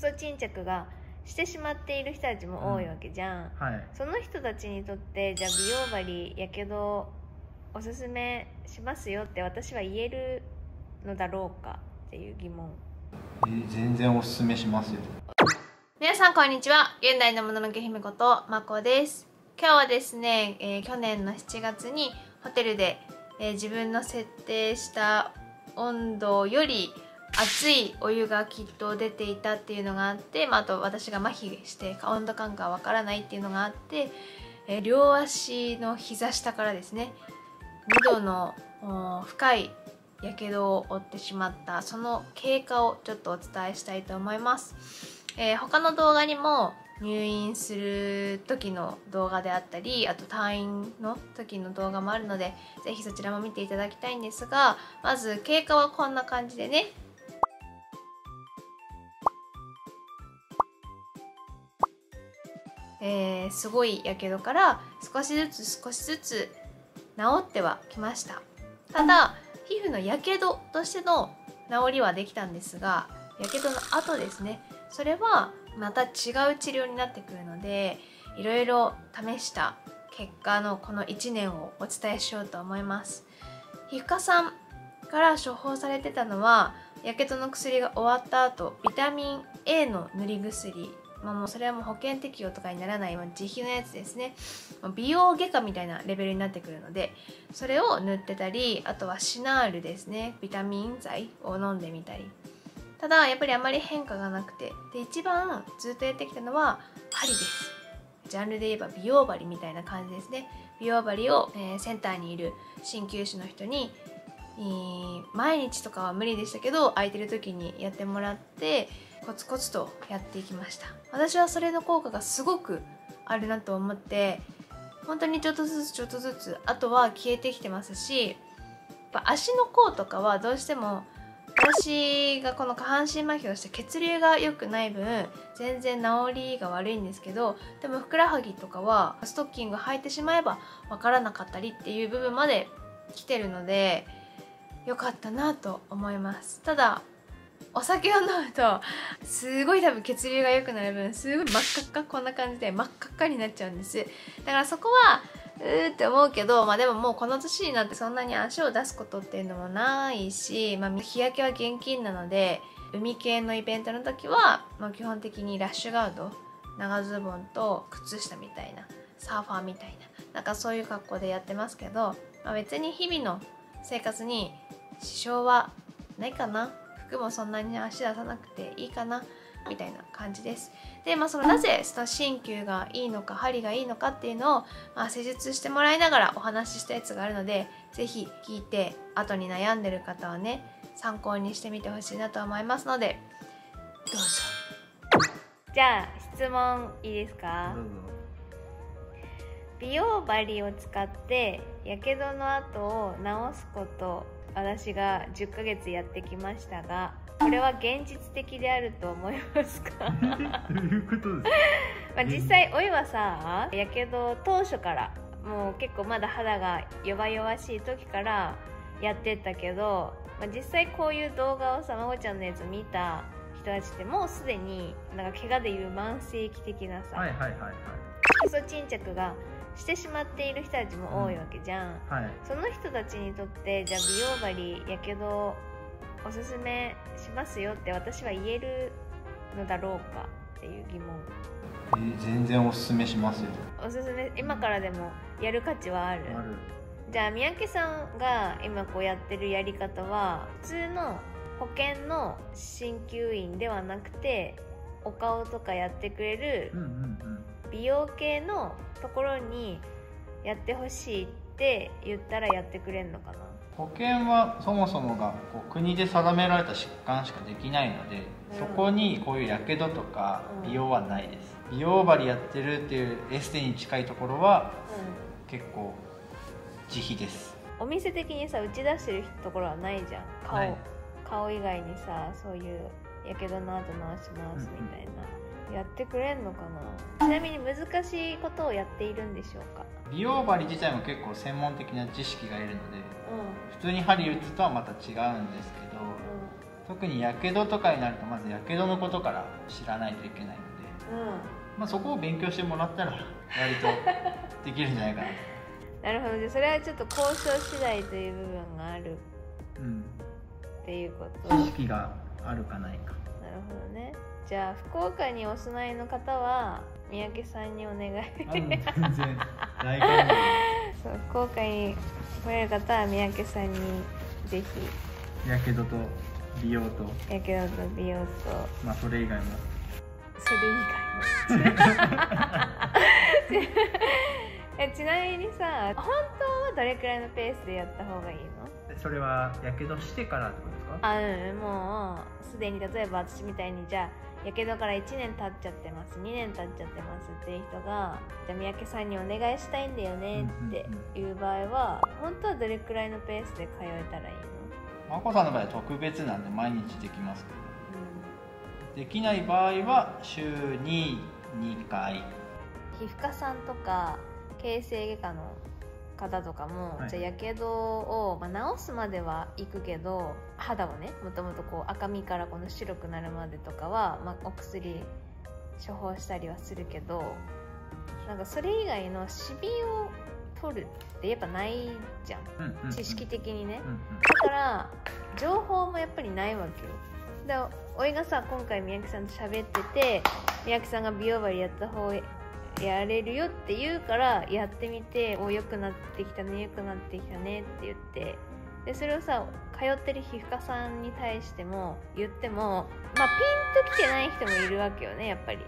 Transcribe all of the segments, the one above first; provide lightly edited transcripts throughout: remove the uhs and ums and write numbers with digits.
そ沈着がしてしまっている人たちも多いわけじゃん、うんはい、その人たちにとってじゃあ美容針やけどおすすめしますよって私は言えるのだろうかっていう疑問。全然おすすめしますよ。皆さんこんにちは、現代のもののけ姫ことまこです。今日はですね、去年の7月にホテルで、自分の設定した温度より熱いお湯がきっと出ていたっていうのがあって、あと私が麻痺して温度感がわからないっていうのがあって、両足の膝下からですね2度の深いやけどを負ってしまった、その経過をちょっとお伝えしたいと思います。他の動画にも入院する時の動画であったり、あと退院の時の動画もあるので是非そちらも見ていただきたいんですが、まず経過はこんな感じでね。すごいやけどから少しずつ治ってはきました。ただ皮膚のやけどとしての治りはできたんですが、やけどの後ですね、それはまた違う治療になってくるので、いろいろ試した結果のこの1年をお伝えしようと思います。皮膚科さんから処方されてたのは、やけどの薬が終わった後ビタミン A の塗り薬、もうそれはもう保険適用とかにならない自費のやつですね。美容外科みたいなレベルになってくるので、それを塗ってたり、あとはシナールですね、ビタミン剤を飲んでみたり。ただやっぱりあまり変化がなくて、で一番ずっとやってきたのは針です。ジャンルで言えば美容針みたいな感じですね。美容針を、センターにいる鍼灸師の人に、毎日とかは無理でしたけど空いてる時にやってもらってコツコツとやっていきました。私はそれの効果がすごくあるなと思って、本当にちょっとずつちょっとずつあとは消えてきてますし、やっぱ足の甲とかはどうしても私がこの下半身麻痺をして血流が良くない分全然治りが悪いんですけど、でもふくらはぎとかはストッキング履いてしまえば分からなかったりっていう部分まで来てるので良かったなと思います。ただお酒を飲むとすごい多分血流が良くなる分すごい真っ赤っか、こんな感じで真っ赤っかになっちゃうんです。だからそこはって思うけど、でももうこの年になってそんなに足を出すことっていうのもないし、日焼けは厳禁なので海系のイベントの時は、基本的にラッシュガード、長ズボンと靴下みたいな、サーファーみたいな、なんかそういう格好でやってますけど、別に日々の生活に支障はないかな、服もそんなに足出さなくていいかなみたいな感じです。で、なぜ鍼灸がいいのか針がいいのかっていうのを、施術してもらいながらお話ししたやつがあるので、是非聞いて後に悩んでる方はね参考にしてみてほしいなと思いますので、どうぞ。じゃあ質問いいですか？美容針を使ってやけどの跡を治すこと私が10ヶ月やってきましたが、これは現実的であると思いますか？どういうことですか？実際おいはさ、やけど当初からもう結構まだ肌が弱々しい時からやってったけど、実際こういう動画をさ、まごちゃんのやつを見た人たちってもうすでになんか怪我でいう慢性期的なさ、色素沈着がしてしまっている人たちも多いわけじゃん、その人たちにとってじゃあ美容針やけどおすすめしますよって私は言えるのだろうかっていう疑問。全然おすすめしますよ。おすすめ、今からでもやる価値はある。じゃあ三宅さんが今こうやってるやり方は普通の保険の鍼灸院ではなくて、お顔とかやってくれる美容系のところにやってほしいって言ったらやってくれるのかな。保険はそもそもがこう国で定められた疾患しかできないので、そこにこういうやけどとか美容はないです、美容針やってるっていうエステに近いところは、結構自費です。お店的にさ打ち出してるところはないじゃん、顔以外にさ、そういうやけどの後治しますみたいな、やってくれんのかな。ちなみに難しいことをやっているんでしょうか？美容針自体も結構専門的な知識がいるので、普通に針打つとはまた違うんですけど、特にやけどとかになるとまずやけどのことから知らないといけないので、まあ、そこを勉強してもらったら割とできるんじゃないかなと。なるほど、じゃあそれはちょっと交渉次第という部分がある、っていうこと。知識があるかないか。なるほどね。じゃあ福岡にお住まいの方は三宅さんにお願い。全然大歓迎。そう、福岡に来れる方は三宅さんにぜひ。やけどと美容と。やけどと美容と。まあそれ以外も。それ以外も。ちなみにさ、本当はどれくらいのペースでやった方がいいの？それはやけどしてからってことですか？もうすでに、例えば私みたいに、じゃあやけどから1年経っちゃってます、2年経っちゃってますっていう人が、じゃあ三宅さんにお願いしたいんだよねっていう場合は、本当はどれくらいのペースで通えたらいいの？まこさんの場合は特別なんで毎日できますけど、できない場合は週に2回。皮膚科さんとか形成外科の方とかも、じゃあやけどを、治すまでは行くけど、肌をね、もともとこう赤みからこの白くなるまでとかは、お薬処方したりはするけど、なんかそれ以外のシミを取るってやっぱないじゃん、知識的にね。だから情報もやっぱりないわけよ。だからおいがさ、今回三宅さんと喋ってて、三宅さんが美容針やった方やれるよって言うからやってみて、お、良くなってきたね、良くなってきたねって言って、でそれをさ、通ってる皮膚科さんに対しても言っても、ピンときてない人もいるわけよね、やっぱり。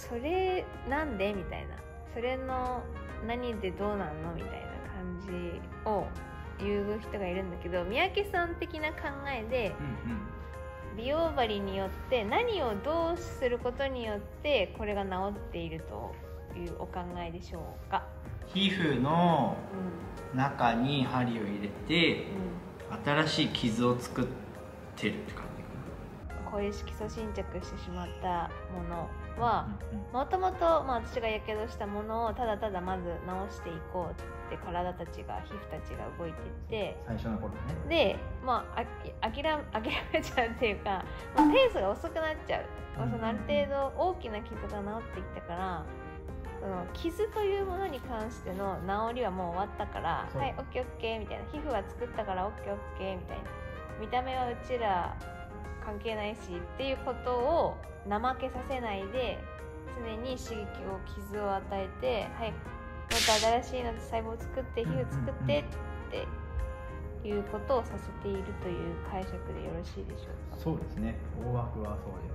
それなんでみたいな、それの何でどうなんのみたいな感じを言う人がいるんだけど、三宅さん的な考えで、美容針によって何をどうすることによってこれが治っているというお考えでしょうか？皮膚の中に針を入れて、新しい傷を作ってるって感じかな。こういう色素浸着してしまったものは、もともと私がやけどしたものをただただまず治していこうって体たちが、皮膚たちが動いていって、最初の頃ね。で、諦めちゃうっていうか、ペースが遅くなっちゃう。ある程度大きな傷が治ってきたから、その傷というものに関しての治りはもう終わったから、はい、オッケーオッケーみたいな、皮膚は作ったからオッケーオッケーみたいな、見た目はうちら関係ないしっていうことを怠けさせないで、常に刺激を、傷を与えて、はい、また新しいので細胞を作って皮膚作ってっていうことをさせているという解釈でよろしいでしょうか？そうですね。大枠はそうです。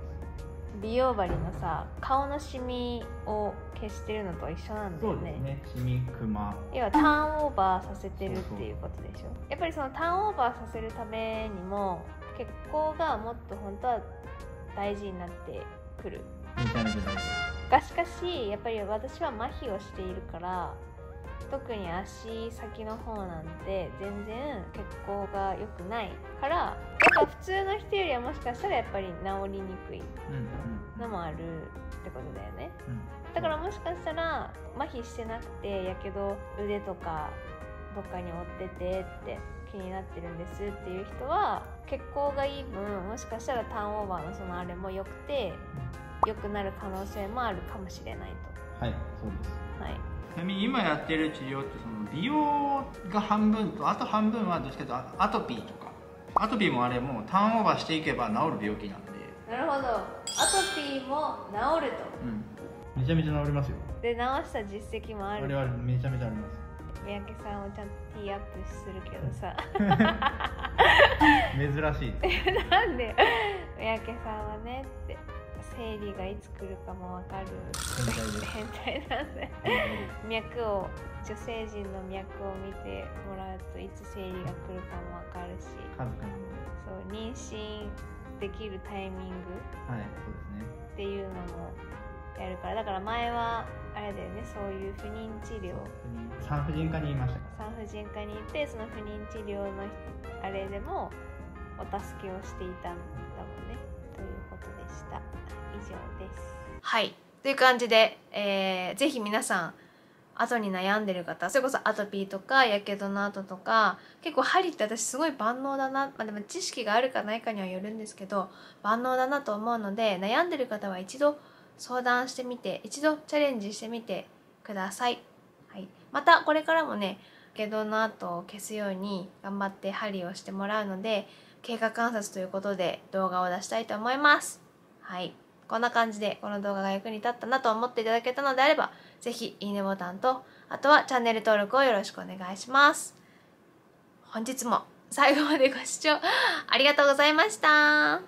美容針のさ、顔のシミを消してるのと一緒なんだよね。そうですね。シミ、クマ。要はターンオーバーさせてるっていうことでしょ。やっぱりそのターンオーバーさせるためにも血行がもっと本当は大事になってくる。がしかしやっぱり私は麻痺をしているから、特に足先の方なんて全然血行が良くないから、やっぱ普通の人よりはもしかしたらやっぱり治りにくいのもあるってことだよね。だからもしかしたら麻痺してなくて、やけど腕とかどっかに負っててって気になってるんですっていう人は、血行がいい分、もしかしたらターンオーバーのそのあれも良くて、良くなる可能性もあるかもしれないと。はい、そうです。はい。ちなみに今やってる治療って、その美容が半分と、あと半分はどっちかというとアトピーとか、アトピーもあれもターンオーバーしていけば治る病気なんで。なるほど。アトピーも治ると。めちゃめちゃ治りますよ。で、治した実績もある。我々めちゃめちゃあります。三宅さんをちゃんとティーアップするけどさ。珍しい。なんで三宅さんはねって。生理がいつ来るかもわかる変態なんで脈を、女性陣の脈を見てもらうと、いつ生理が来るかもわかるし、そう、妊娠できるタイミングっていうのもやるから。だから前はあれだよね、そういう不妊治療、産婦人科にいました。産婦人科にいて、その不妊治療のあれでもお助けをしていたんだもんね、ということでした。以上です。はい、という感じで、ぜひ皆さん後に悩んでる方、それこそアトピーとかやけどの後とか、結構針って私すごい万能だな、でも知識があるかないかにはよるんですけど万能だなと思うので、悩んでる方は一度相談してみて、一度チャレンジしてみてください。はい、またこれからもね、やけどの跡を消すように頑張って針をしてもらうので、経過観察ということで動画を出したいと思います。はい、こんな感じでこの動画が役に立ったなと思っていただけたのであれば、是非いいねボタンと、あとはチャンネル登録をよろしくお願いします。本日も最後までご視聴ありがとうございました。